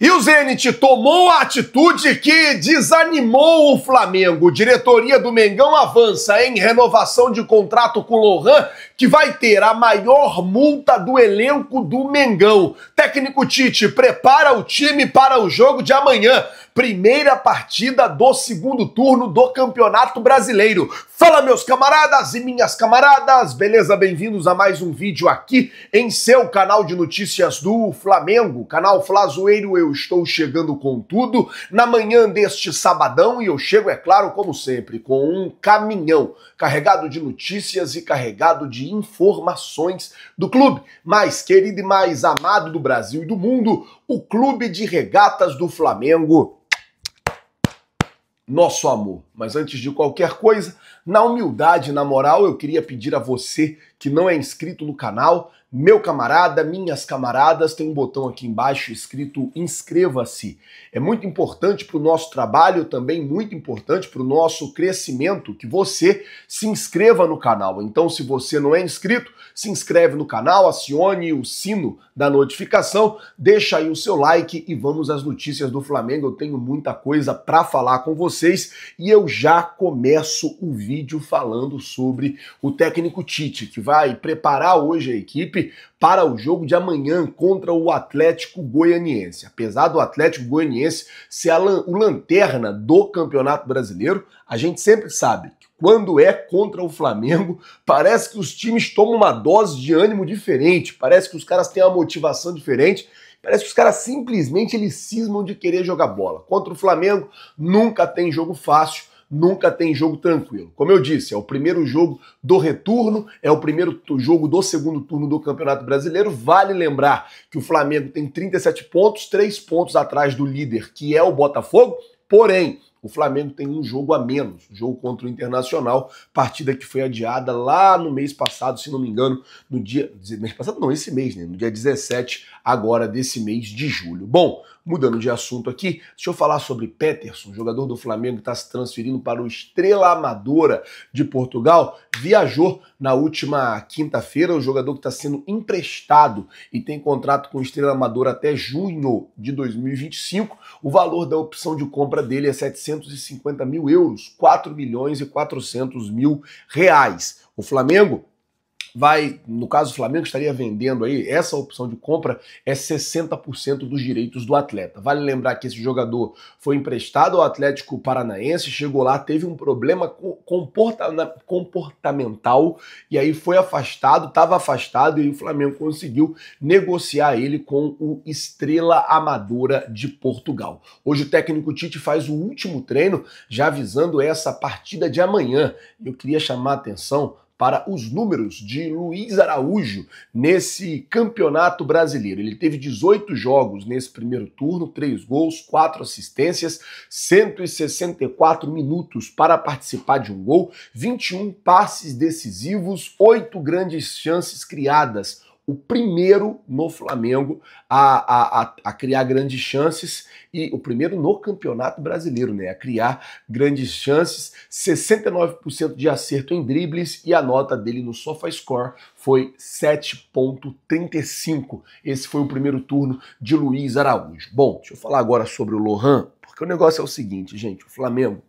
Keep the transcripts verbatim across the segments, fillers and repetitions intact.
E o Zenit tomou a atitude que desanimou o Flamengo. Diretoria do Mengão avança em renovação de contrato com Lorran, que vai ter a maior multa do elenco do Mengão. Técnico Tite prepara o time para o jogo de amanhã, primeira partida do segundo turno do Campeonato Brasileiro. Fala, meus camaradas e minhas camaradas, beleza? Bem-vindos a mais um vídeo aqui em seu canal de notícias do Flamengo, canal Flazoeiro. Eu estou chegando com tudo na manhã deste sabadão e eu chego, é claro, como sempre, com um caminhão carregado de notícias e carregado de informações do clube mais querido e mais amado do Brasil e do mundo, o Clube de Regatas do Flamengo. Nosso amor. Mas antes de qualquer coisa, na humildade, na moral, eu queria pedir a você que não é inscrito no canal, meu camarada, minhas camaradas, tem um botão aqui embaixo escrito inscreva-se. É muito importante para o nosso trabalho, também muito importante para o nosso crescimento, que você se inscreva no canal. Então, se você não é inscrito, se inscreve no canal, acione o sino da notificação, deixa aí o seu like e vamos às notícias do Flamengo. Eu tenho muita coisa para falar com vocês e eu já começo o vídeo falando sobre o técnico Tite, que vai preparar hoje a equipe para o jogo de amanhã contra o Atlético Goianiense. Apesar do Atlético Goianiense ser a lan- o lanterna do Campeonato Brasileiro, a gente sempre sabe que quando é contra o Flamengo, parece que os times tomam uma dose de ânimo diferente, parece que os caras têm uma motivação diferente, parece que os caras simplesmente eles cismam de querer jogar bola. Contra o Flamengo nunca tem jogo fácil, nunca tem jogo tranquilo. Como eu disse, é o primeiro jogo do retorno, é o primeiro jogo do segundo turno do Campeonato Brasileiro. Vale lembrar que o Flamengo tem trinta e sete pontos, três pontos atrás do líder, que é o Botafogo, porém, o Flamengo tem um jogo a menos, um jogo contra o Internacional, partida que foi adiada lá no mês passado, se não me engano, no dia... mês passado não, esse mês, né? No dia dezessete, agora desse mês de julho. Bom, mudando de assunto aqui, deixa eu falar sobre Petterson, jogador do Flamengo que está se transferindo para o Estrela Amadora de Portugal. Viajou na última quinta-feira, o jogador que está sendo emprestado e tem contrato com o Estrela Amadora até junho de dois mil e vinte e cinco. O valor da opção de compra dele é setecentos e cinquenta mil euros, quatro milhões e quatrocentos mil reais. O Flamengo vai, no caso o Flamengo estaria vendendo aí, essa opção de compra é sessenta por cento dos direitos do atleta. Vale lembrar que esse jogador foi emprestado ao Atlético Paranaense, chegou lá, teve um problema comportamental e aí foi afastado, estava afastado e o Flamengo conseguiu negociar ele com o Estrela Amadora de Portugal. Hoje o técnico Tite faz o último treino, já avisando essa partida de amanhã. Eu queria chamar a atenção para os números de Luiz Araújo nesse Campeonato Brasileiro. Ele teve dezoito jogos nesse primeiro turno, três gols, quatro assistências, cento e sessenta e quatro minutos para participar de um gol, vinte e um passes decisivos, oito grandes chances criadas. O primeiro no Flamengo a, a, a, a criar grandes chances e o primeiro no Campeonato Brasileiro, né? A criar grandes chances, sessenta e nove por cento de acerto em dribles e a nota dele no SofaScore foi sete vírgula trinta e cinco. Esse foi o primeiro turno de Luiz Araújo. Bom, deixa eu falar agora sobre o Lorran, porque o negócio é o seguinte, gente, o Flamengo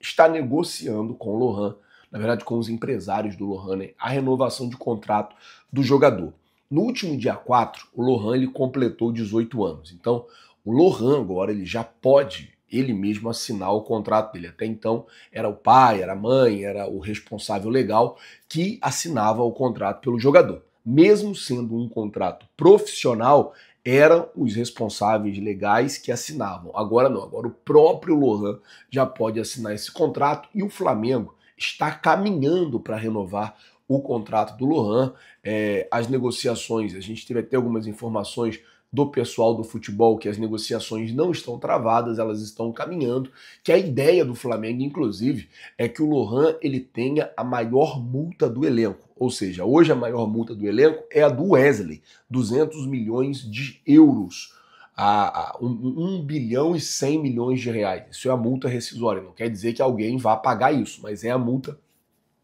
está negociando com o Lorran, na verdade com os empresários do Lorran, né, a renovação de contrato do jogador. No último dia quatro, o Lorran ele completou dezoito anos. Então, o Lorran agora ele já pode ele mesmo assinar o contrato dele. Até então, era o pai, era a mãe, era o responsável legal que assinava o contrato pelo jogador. Mesmo sendo um contrato profissional, eram os responsáveis legais que assinavam. Agora não, agora o próprio Lorran já pode assinar esse contrato e o Flamengo está caminhando para renovar o contrato do Lorran, é, as negociações, a gente teve até algumas informações do pessoal do futebol que as negociações não estão travadas, elas estão caminhando, que a ideia do Flamengo, inclusive, é que o Lorran ele tenha a maior multa do elenco, ou seja, hoje a maior multa do elenco é a do Wesley, duzentos milhões de euros. A um bilhão e cem milhões de reais. Isso é a multa rescisória, não quer dizer que alguém vá pagar isso, mas é a multa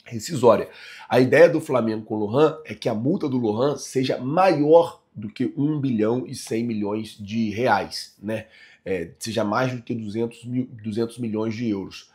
rescisória. A ideia do Flamengo com o Lorran é que a multa do Lorran seja maior do que um bilhão e cem milhões de reais, né? É, seja mais do que duzentos milhões de euros.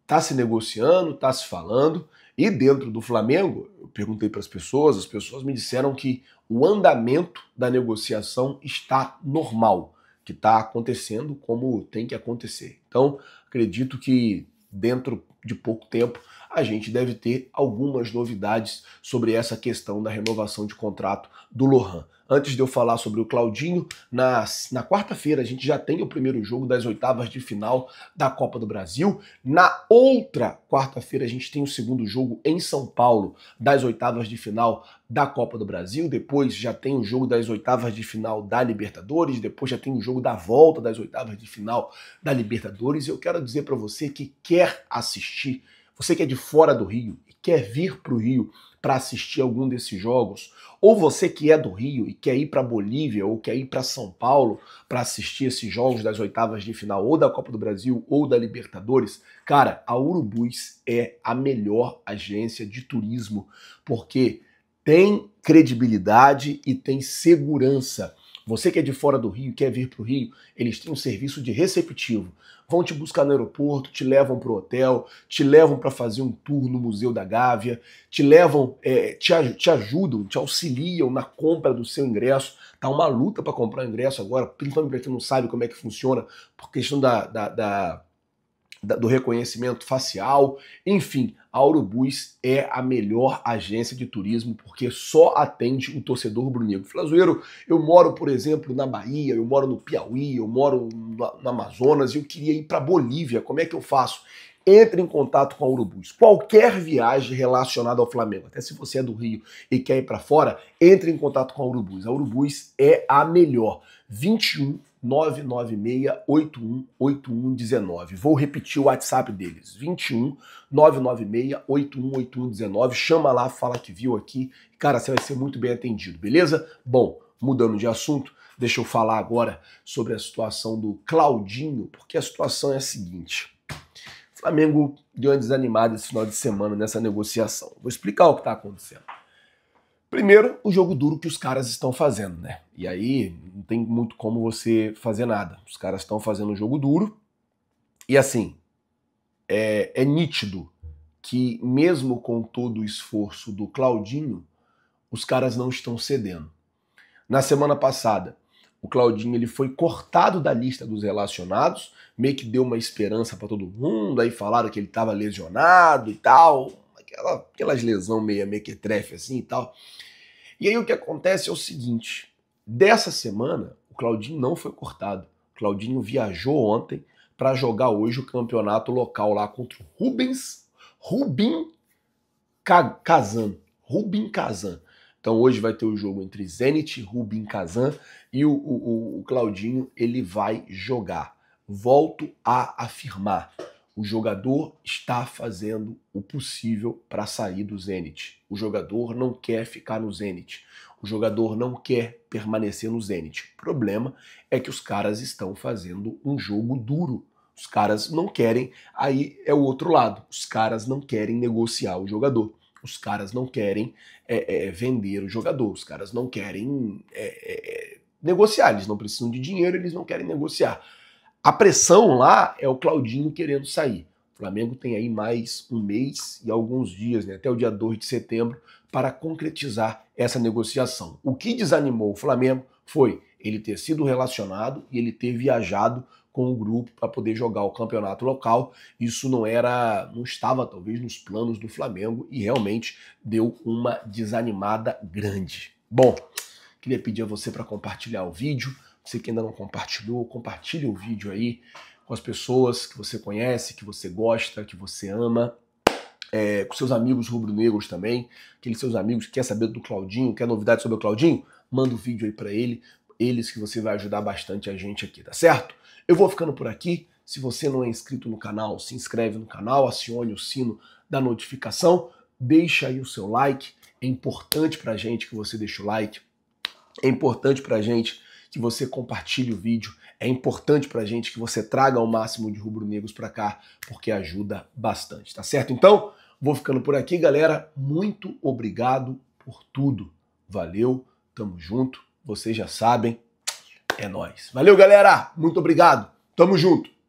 Está se negociando, está se falando, e dentro do Flamengo, eu perguntei para as pessoas, as pessoas me disseram que o andamento da negociação está normal, que está acontecendo como tem que acontecer. Então, acredito que dentro de pouco tempo a gente deve ter algumas novidades sobre essa questão da renovação de contrato do Lorran. Antes de eu falar sobre o Claudinho, na, na quarta-feira a gente já tem o primeiro jogo das oitavas de final da Copa do Brasil. Na outra quarta-feira a gente tem o segundo jogo em São Paulo das oitavas de final da Copa do Brasil. Depois já tem o jogo das oitavas de final da Libertadores. Depois já tem o jogo da volta das oitavas de final da Libertadores. Eu quero dizer para você que quer assistir, você que é de fora do Rio e quer vir para o Rio para assistir algum desses jogos, ou você que é do Rio e quer ir para Bolívia ou quer ir para São Paulo para assistir esses jogos das oitavas de final ou da Copa do Brasil ou da Libertadores, cara, a Urubus é a melhor agência de turismo, porque tem credibilidade e tem segurança. Você que é de fora do Rio, quer vir para o Rio, eles têm um serviço de receptivo. Vão te buscar no aeroporto, te levam para o hotel, te levam para fazer um tour no Museu da Gávea, te levam, é, te, te ajudam, te auxiliam na compra do seu ingresso. Tá uma luta para comprar ingresso agora, principalmente para quem não sabe como é que funciona, por questão da, da, da, da, do reconhecimento facial. Enfim, a Urubus é a melhor agência de turismo porque só atende o torcedor rubro-negro. Flazoeiro, eu moro, por exemplo, na Bahia, eu moro no Piauí, eu moro no Amazonas e eu queria ir para Bolívia. Como é que eu faço? Entre em contato com a Urubus. Qualquer viagem relacionada ao Flamengo, até se você é do Rio e quer ir para fora, entre em contato com a Urubus. A Urubus é a melhor. vinte e um, nove nove seis, oito um oito um um nove. Vou repetir o WhatsApp deles. vinte e um, nove nove seis, oito um oito um um nove. Chama lá, fala que viu aqui. Cara, você vai ser muito bem atendido, beleza? Bom, mudando de assunto, deixa eu falar agora sobre a situação do Claudinho, porque a situação é a seguinte. O Flamengo deu uma desanimada esse final de semana nessa negociação. Vou explicar o que está acontecendo. Primeiro, o jogo duro que os caras estão fazendo, né? E aí, não tem muito como você fazer nada. Os caras estão fazendo um jogo duro. E assim, é, é nítido que mesmo com todo o esforço do Claudinho, os caras não estão cedendo. Na semana passada, o Claudinho ele foi cortado da lista dos relacionados, meio que deu uma esperança para todo mundo, aí falaram que ele estava lesionado e tal, aquelas lesão meia mequetrefe assim e tal. E aí o que acontece é o seguinte, dessa semana o Claudinho não foi cortado. O Claudinho viajou ontem para jogar hoje o campeonato local lá contra o Rubens, Rubin Kazan, Rubin Kazan. Então hoje vai ter o jogo entre Zenit e Rubin Kazan e o, o, o Claudinho ele vai jogar. Volto a afirmar. O jogador está fazendo o possível para sair do Zenit. O jogador não quer ficar no Zenit. O jogador não quer permanecer no Zenit. O problema é que os caras estão fazendo um jogo duro. Os caras não querem, aí é o outro lado. Os caras não querem negociar o jogador. Os caras não querem é, é, vender o jogador. Os caras não querem é, é, negociar. Eles não precisam de dinheiro, eles não querem negociar. A pressão lá é o Claudinho querendo sair. O Flamengo tem aí mais um mês e alguns dias, né, até o dia dois de setembro, para concretizar essa negociação. O que desanimou o Flamengo foi ele ter sido relacionado e ele ter viajado com o grupo para poder jogar o campeonato local. Isso não era, não estava talvez nos planos do Flamengo e realmente deu uma desanimada grande. Bom, queria pedir a você para compartilhar o vídeo. Você que ainda não compartilhou, compartilhe o vídeo aí com as pessoas que você conhece, que você gosta, que você ama, é, com seus amigos rubro-negros também, aqueles seus amigos que quer saber do Claudinho, quer novidade sobre o Claudinho, manda o vídeo aí pra ele, eles que você vai ajudar bastante a gente aqui, tá certo? Eu vou ficando por aqui. Se você não é inscrito no canal, se inscreve no canal, acione o sino da notificação, deixa aí o seu like, é importante pra gente que você deixe o like, é importante pra gente que você compartilhe o vídeo, é importante pra gente que você traga o máximo de rubro-negros pra cá, porque ajuda bastante, tá certo? Então, vou ficando por aqui, galera. Muito obrigado por tudo. Valeu, tamo junto vocês já sabem, é nóis. Valeu, galera! Muito obrigado! Tamo junto!